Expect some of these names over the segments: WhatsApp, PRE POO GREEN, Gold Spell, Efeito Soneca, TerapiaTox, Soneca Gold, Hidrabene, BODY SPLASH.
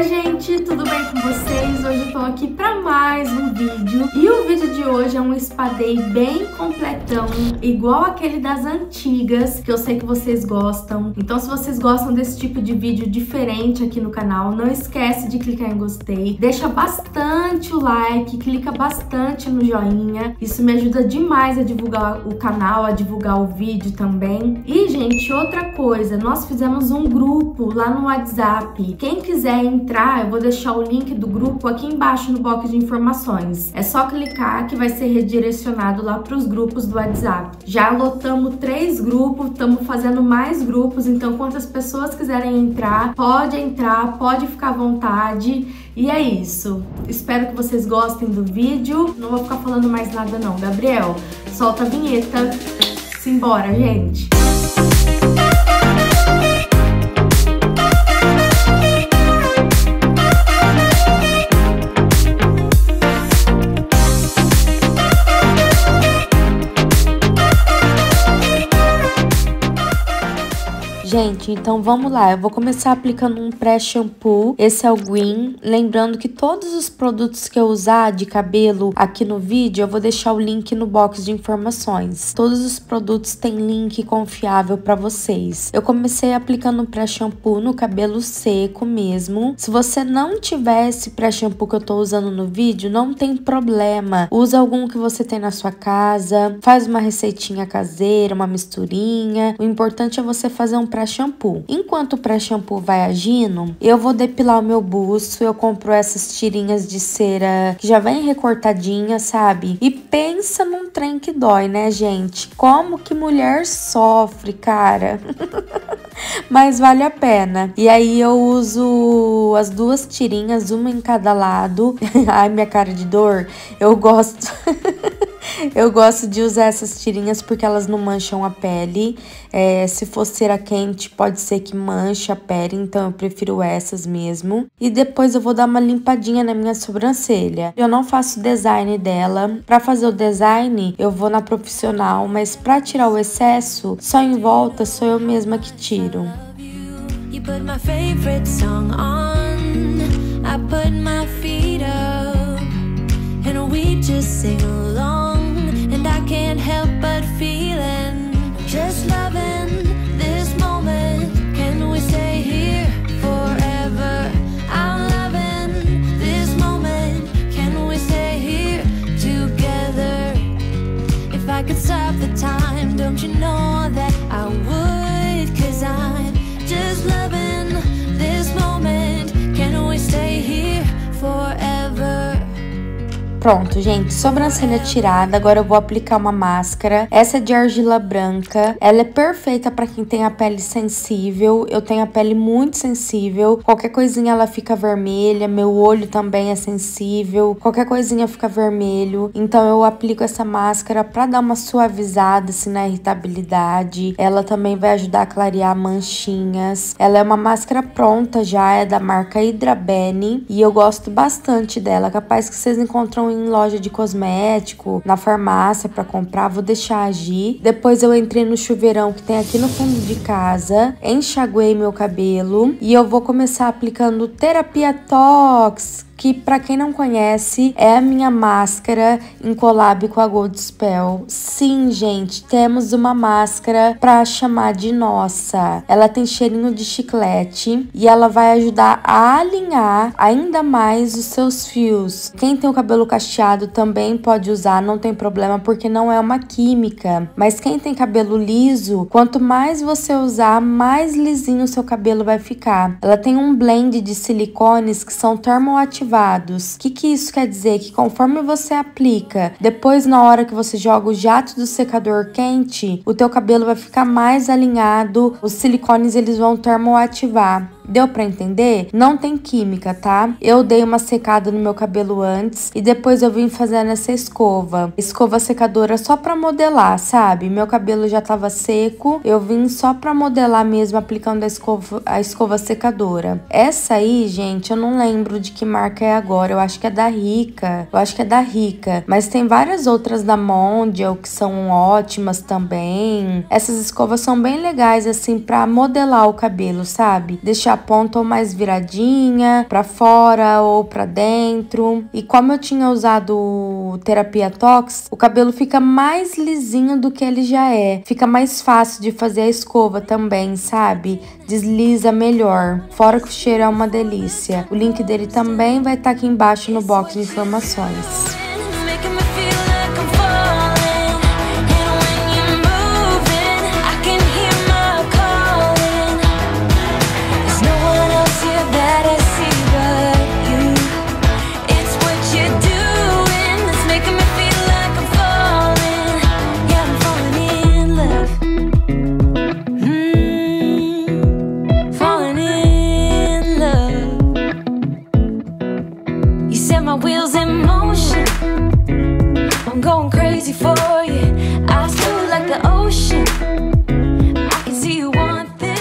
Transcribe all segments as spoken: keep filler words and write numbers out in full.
Oi gente, tudo bem com vocês? Hoje eu tô aqui pra mais um vídeo. E o vídeo de hoje é um spa day bem completão, igual aquele das antigas, que eu sei que vocês gostam. Então se vocês gostam desse tipo de vídeo diferente aqui no canal, não esquece de clicar em gostei. Deixa bastante o like, clica bastante no joinha. Isso me ajuda demais a divulgar o canal, a divulgar o vídeo também. E gente, outra coisa, nós fizemos um grupo lá no WhatsApp. Quem quiser Se quiser entrar, eu vou deixar o link do grupo aqui embaixo no box de informações. É só clicar que vai ser redirecionado lá para os grupos do WhatsApp. Já lotamos três grupos, estamos fazendo mais grupos, então quantas pessoas quiserem entrar, pode entrar, pode ficar à vontade. E é isso. Espero que vocês gostem do vídeo. Não vou ficar falando mais nada não. Gabriel, solta a vinheta. Simbora, gente! Gente, então vamos lá, eu vou começar aplicando um pré-shampoo, esse é o Green, lembrando que todos os produtos que eu usar de cabelo aqui no vídeo, eu vou deixar o link no box de informações, todos os produtos têm link confiável pra vocês. Eu comecei aplicando um pré-shampoo no cabelo seco mesmo, se você não tiver esse pré-shampoo que eu tô usando no vídeo, não tem problema, usa algum que você tem na sua casa, faz uma receitinha caseira, uma misturinha, o importante é você fazer um pré shampoo. Enquanto o pré-shampoo vai agindo, eu vou depilar o meu buço, eu compro essas tirinhas de cera que já vem recortadinha, sabe? E pensa num trem que dói, né, gente? Como que mulher sofre, cara? Mas vale a pena. E aí eu uso as duas tirinhas, uma em cada lado. Ai, minha cara de dor. Eu gosto... Eu gosto de usar essas tirinhas porque elas não mancham a pele. É, se for cera quente, pode ser que manche a pele, então eu prefiro essas mesmo. E depois eu vou dar uma limpadinha na minha sobrancelha. Eu não faço design dela. Pra fazer o design, eu vou na profissional, mas pra tirar o excesso, só em volta sou eu mesma que tiro. Can't help but feeling just loving this moment. Can we stay here forever? I'm loving this moment. Can we stay here together? If I could stop the time, don't you know that I would? 'Cause I'm just loving this moment. Can we stay here forever? Pronto, gente, sobrancelha tirada, agora eu vou aplicar uma máscara. Essa é de argila branca, ela é perfeita pra quem tem a pele sensível, eu tenho a pele muito sensível, qualquer coisinha ela fica vermelha, meu olho também é sensível, qualquer coisinha fica vermelho, então eu aplico essa máscara pra dar uma suavizada, assim, na irritabilidade, ela também vai ajudar a clarear manchinhas, ela é uma máscara pronta já, é da marca Hidrabene, e eu gosto bastante dela, capaz que vocês encontram em loja de cosmético, na farmácia pra comprar, vou deixar agir. Depois eu entrei no chuveirão que tem aqui no fundo de casa, enxaguei meu cabelo e eu vou começar aplicando TerapiaTox, que pra quem não conhece, é a minha máscara em collab com a Gold Spell. Sim, gente, temos uma máscara pra chamar de nossa. Ela tem cheirinho de chiclete e ela vai ajudar a alinhar ainda mais os seus fios. Quem tem o cabelo cacheado também pode usar, não tem problema, porque não é uma química. Mas quem tem cabelo liso, quanto mais você usar, mais lisinho o seu cabelo vai ficar. Ela tem um blend de silicones que são termoativados. O que, que isso quer dizer? Que conforme você aplica, depois na hora que você joga o jato do secador quente, o teu cabelo vai ficar mais alinhado, os silicones eles vão termoativar. Deu pra entender? Não tem química, tá? Eu dei uma secada no meu cabelo antes e depois eu vim fazendo essa escova. Escova secadora só pra modelar, sabe? Meu cabelo já tava seco, eu vim só pra modelar mesmo, aplicando a escova, a escova secadora. Essa aí, gente, eu não lembro de que marca é agora, eu acho que é da Rica. Eu acho que é da Rica, mas tem várias outras da Mondial que são ótimas também. Essas escovas são bem legais, assim, pra modelar o cabelo, sabe? Deixar ponta ou mais viradinha, pra fora ou pra dentro. E como eu tinha usado TerapiaTox, o cabelo fica mais lisinho do que ele já é. Fica mais fácil de fazer a escova também, sabe? Desliza melhor. Fora que o cheiro é uma delícia. O link dele também vai estar aqui embaixo no box de informações.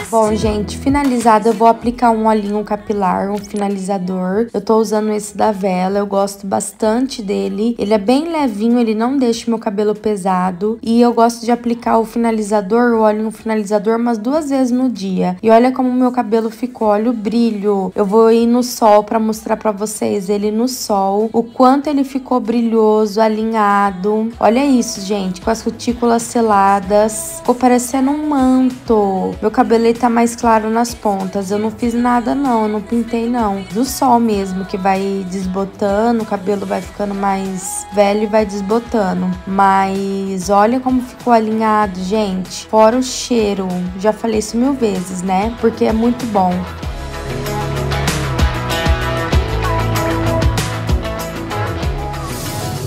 Bom, gente, finalizado, eu vou aplicar um olhinho capilar, um finalizador. Eu tô usando esse da Vela, eu gosto bastante dele. Ele é bem levinho, ele não deixa o meu cabelo pesado. E eu gosto de aplicar o finalizador, o olhinho finalizador, umas duas vezes no dia. E olha como o meu cabelo ficou, olha o brilho. Eu vou ir no sol pra mostrar pra vocês ele no sol. O quanto ele ficou brilhoso, alinhado. Olha isso, gente, com as cutículas seladas. Ficou parecendo um manto. Meu cabelo, ele tá mais claro nas pontas. Eu não fiz nada não, eu não pintei não. Do sol mesmo, que vai desbotando, o cabelo vai ficando mais velho e vai desbotando. Mas olha como ficou alinhado, gente. Fora o cheiro. Já falei isso mil vezes, né? Porque é muito bom.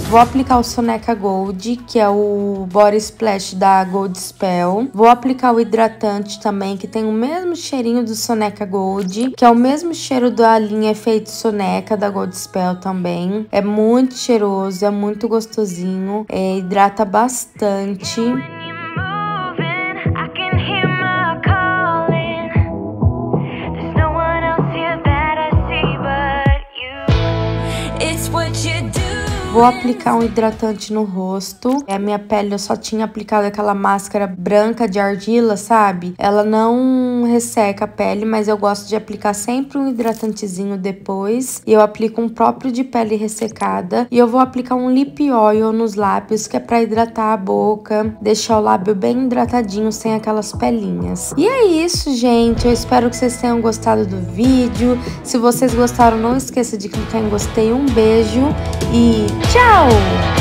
Vou aplicar o Soneca Gold, que é o Body Splash da Gold Spell. Vou aplicar o hidratante também, que tem o mesmo cheirinho do Soneca Gold, que é o mesmo cheiro da linha Efeito Soneca da Gold Spell também. É muito cheiroso, é muito gostosinho, é, hidrata bastante. Vou aplicar um hidratante no rosto. A minha pele, eu só tinha aplicado aquela máscara branca de argila, sabe? Ela não resseca a pele, mas eu gosto de aplicar sempre um hidratantezinho depois. E eu aplico um próprio de pele ressecada. E eu vou aplicar um lip oil nos lábios, que é pra hidratar a boca, deixar o lábio bem hidratadinho, sem aquelas pelinhas. E é isso, gente. Eu espero que vocês tenham gostado do vídeo. Se vocês gostaram, não esqueça de clicar em gostei. Um beijo e... tchau!